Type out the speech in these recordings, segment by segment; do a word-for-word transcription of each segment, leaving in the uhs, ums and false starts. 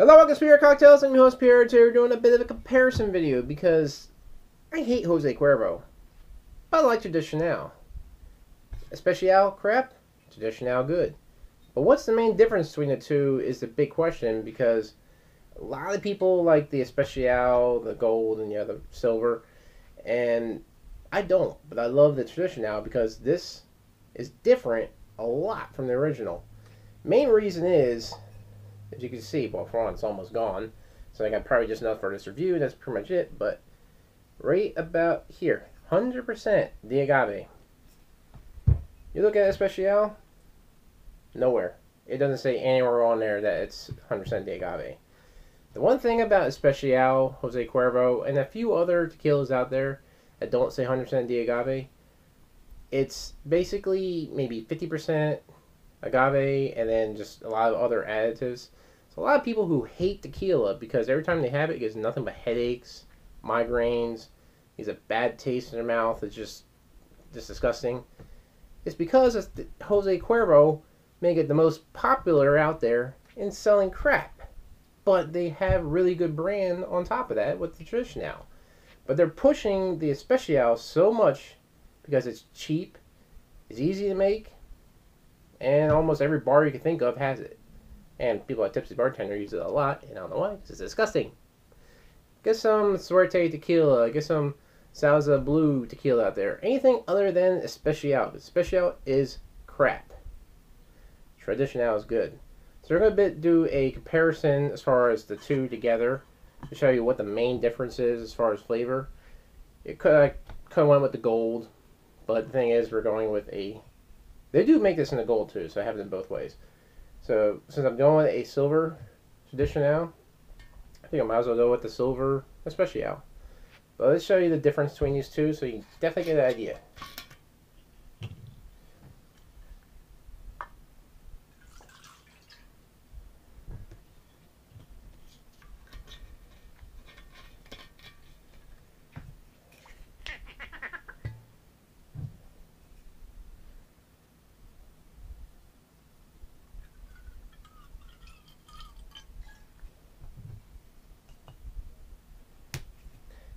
Hello, welcome to Spirit Cocktails. I'm your host Pierre. Today we're doing a bit of a comparison video because I hate Jose Cuervo, but I like Traditional. Especial crap, Traditional good. But what's the main difference between the two is the big question, because a lot of people like the Especial, the gold, and the other silver, and I don't. But I love the Traditional because this is different a lot from the original. Main reason is, as you can see, well, for it's almost gone, so I got probably just enough for this review. That's pretty much it. But right about here, one hundred percent the agave. You look at Especial, nowhere. It doesn't say anywhere on there that it's one hundred percent the agave. The one thing about Especial, Jose Cuervo, and a few other tequilas out there that don't say one hundred percent the agave, it's basically maybe fifty percent agave and then just a lot of other additives. So a lot of people who hate tequila, because every time they have it, it gives nothing but headaches, migraines, gives a bad taste in their mouth. It's just, just disgusting. It's because it's the, Jose Cuervo make it the most popular out there in selling crap. But they have really good brand on top of that with the Traditional. But they're pushing the Especial so much because it's cheap, it's easy to make, and almost every bar you can think of has it. And people like Tipsy Bartender use it a lot, and I don't know why, because it's disgusting. Get some Suerte tequila, get some Salsa Blue tequila out there. Anything other than Especial. Especial is crap. Traditional is good. So we're going to do a comparison as far as the two together to show you what the main difference is as far as flavor. It could, I could have went with the gold, but the thing is we're going with a... They do make this in the gold too, so I have it in both ways. So since I'm going with a silver Traditional, I think I might as well go with the silver Especial. But let's show you the difference between these two so you definitely get an idea.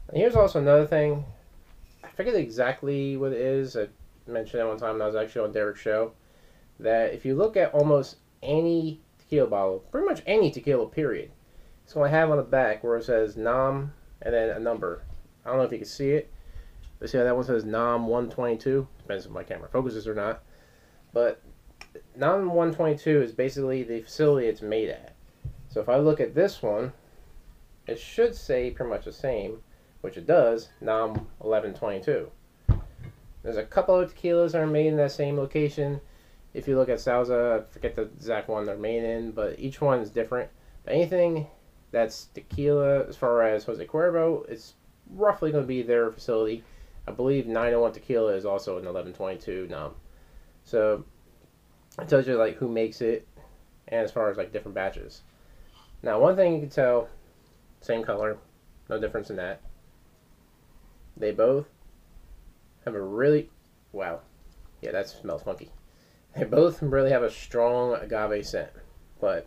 And here's also another thing. I forget exactly what it is. I mentioned it one time when I was actually on Derek's show, that if you look at almost any tequila bottle, pretty much any tequila period, it's going to have on the back where it says N O M and then a number. I don't know if you can see it, but see how that one says N O M one twenty-two? Depends if my camera focuses or not. But N O M one twenty-two is basically the facility it's made at. So if I look at this one, it should say pretty much the same, which it does, N O M eleven twenty-two. There's a couple of tequilas that are made in that same location. If you look at Sauza, I forget the exact one they're made in, but each one is different. But anything that's tequila, as far as Jose Cuervo, it's roughly going to be their facility. I believe nine oh one Tequila is also an eleven twenty-two N O M. So it tells you like who makes it, and as far as like different batches. Now one thing you can tell, same color, no difference in that. They both have a really, wow, yeah, that smells funky. They both really have a strong agave scent, but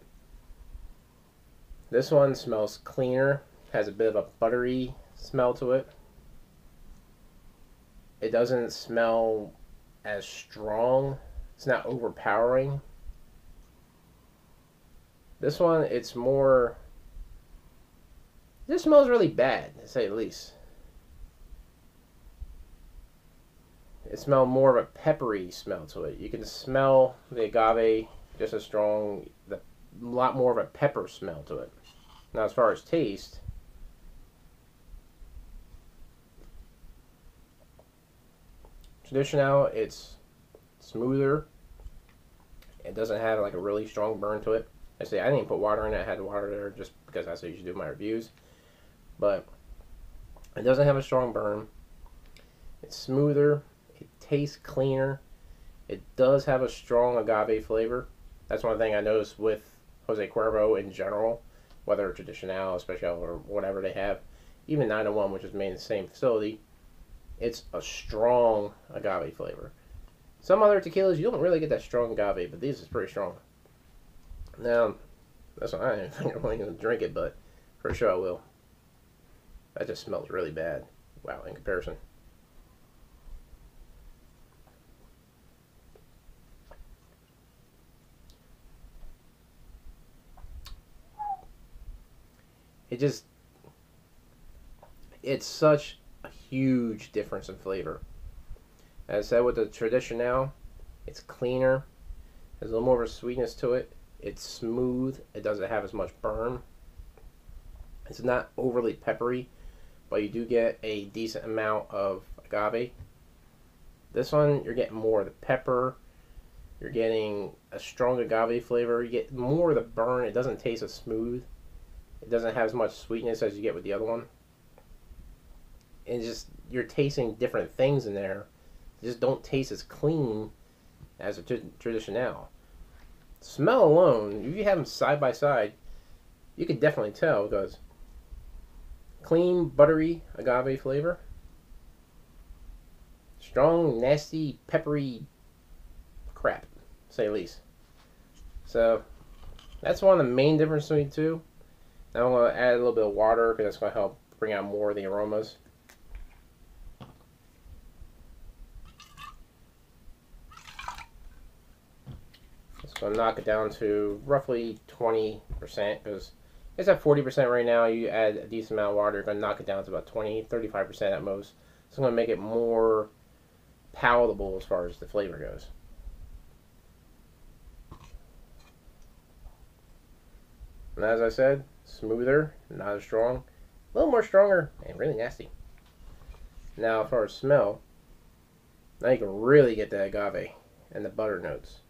this one smells cleaner, has a bit of a buttery smell to it. It doesn't smell as strong, it's not overpowering. This one, it's more, this smells really bad, to say the least. It smells more of a peppery smell to it. You can smell the agave, just a strong, a lot more of a pepper smell to it. Now as far as taste, Traditional, it's smoother. It doesn't have like a really strong burn to it. I say I didn't even put water in it. I had water there just because that's how you should do my reviews. But it doesn't have a strong burn. It's smoother. It tastes cleaner. It does have a strong agave flavor. That's one thing I noticed with Jose Cuervo in general, whether Traditional, Especial, or whatever they have, even nine oh one, which is made in the same facility, it's a strong agave flavor. Some other tequilas, you don't really get that strong agave, but these is pretty strong. Now, That's why I ain't really gonna drink it, but for sure I will. That just smells really bad. Wow, in comparison. It just, it's such a huge difference in flavor. As I said, with the Traditional, it's cleaner. There's a little more of a sweetness to it. It's smooth. It doesn't have as much burn. It's not overly peppery, but you do get a decent amount of agave. This one, you're getting more of the pepper. You're getting a strong agave flavor. You get more of the burn. It doesn't taste as smooth. It doesn't have as much sweetness as you get with the other one. And just, you're tasting different things in there. They just don't taste as clean as a Traditional. Smell alone, if you have them side by side, you can definitely tell, because clean, buttery agave flavor. Strong, nasty, peppery crap, to say the least. So that's one of the main differences between the two. Now I'm going to add a little bit of water, because that's going to help bring out more of the aromas. So I'll knock it down to roughly twenty percent, because it's at forty percent right now. You add a decent amount of water, you're going to knock it down to about twenty, thirty-five percent at most. So I'm going to make it more palatable as far as the flavor goes. And as I said, smoother, not as strong, a little more stronger, and really nasty. Now as far as smell, now you can really get the agave and the butter notes.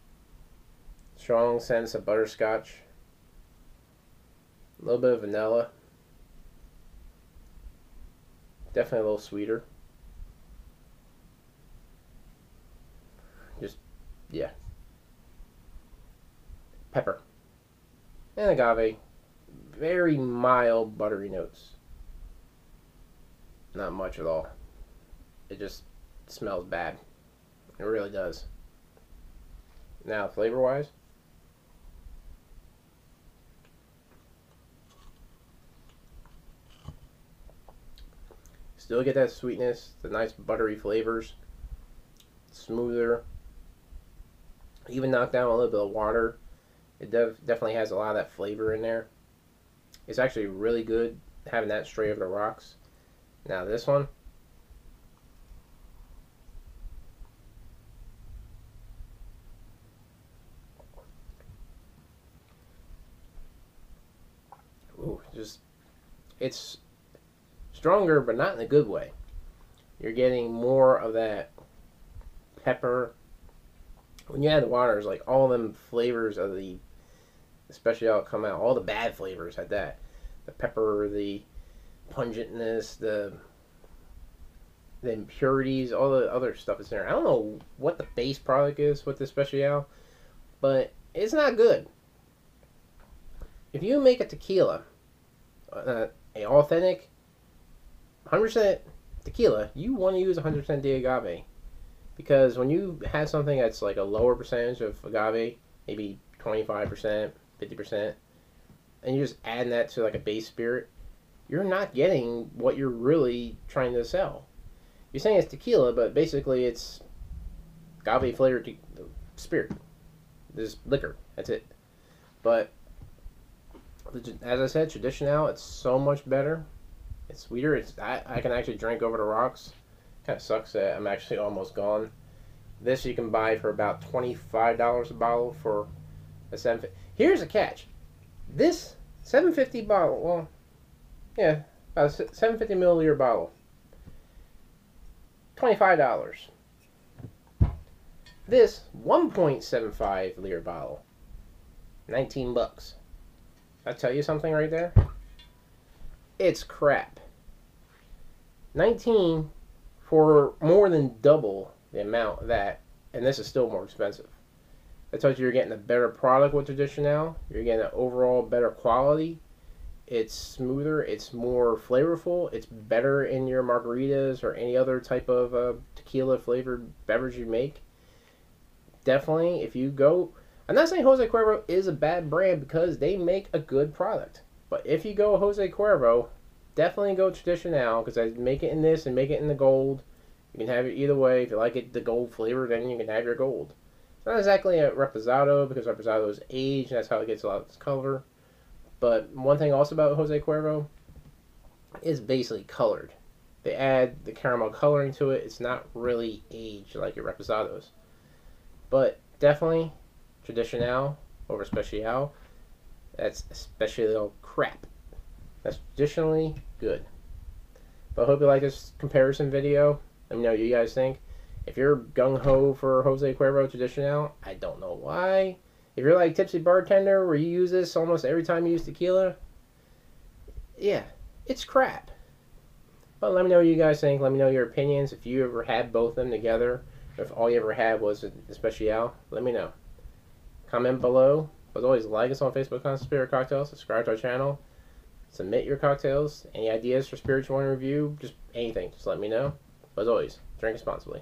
Strong sense of butterscotch, a little bit of vanilla, definitely a little sweeter. Just, yeah, pepper and agave, very mild buttery notes, not much at all. It just smells bad, it really does. Now flavor wise, still get that sweetness, the nice buttery flavors, smoother. Even knock down a little bit of water. It def definitely has a lot of that flavor in there. It's actually really good having that straight over the rocks. Now this one, ooh, just, it's stronger, but not in a good way. You're getting more of that pepper. When you add the water, it's like all them flavors of the Especial come out. All the bad flavors had that. The pepper, the pungentness, the, the impurities, all the other stuff is in there. I don't know what the base product is with the Especial, but it's not good. If you make a tequila, uh, an authentic one hundred percent tequila, you want to use one hundred percent de agave. Because when you have something that's like a lower percentage of agave, maybe twenty-five percent, fifty percent, and you just add that to like a base spirit, you're not getting what you're really trying to sell. You're saying it's tequila, but basically it's agave flavored spirit. There's liquor. That's it. But as I said, Traditional, it's so much better. It's sweeter. It's I, I can actually drink over the rocks. Kind of sucks that I'm actually almost gone. This you can buy for about twenty-five dollars a bottle for a seven fifty. Here's a catch. This seven fifty bottle, well, yeah, about a seven fifty milliliter bottle, twenty-five dollars. This one point seven five liter bottle, nineteen bucks. I'll tell you something right there. It's crap. nineteen for more than double the amount of that, and this is still more expensive. That tells you you're getting a better product with Traditional. You're getting an overall better quality. It's smoother. It's more flavorful. It's better in your margaritas or any other type of uh, tequila flavored beverage you make. Definitely, if you go, I'm not saying Jose Cuervo is a bad brand because they make a good product. But if you go Jose Cuervo, definitely go Traditional, because I make it in this and make it in the gold. You can have it either way. If you like it the gold flavor, then you can have your gold. It's not exactly a reposado, because reposado is aged, and that's how it gets a lot of its color. But one thing also about Jose Cuervo is basically colored. They add the caramel coloring to it. It's not really aged like your reposados. But definitely Traditional over Especial. That's Especial crap. That's traditionally good. But I hope you like this comparison video. Let me know what you guys think. If you're gung-ho for Jose Cuervo Traditional, I don't know why. If you're like Tipsy Bartender, where you use this almost every time you use tequila, yeah, it's crap. But let me know what you guys think. Let me know your opinions. If you ever had both of them together, or if all you ever had was Especial, let me know. Comment below. As always, like us on Facebook, on Spirit Cocktails. Subscribe to our channel. Submit your cocktails. Any ideas for spirits you want to review, just anything, just let me know. But as always, drink responsibly.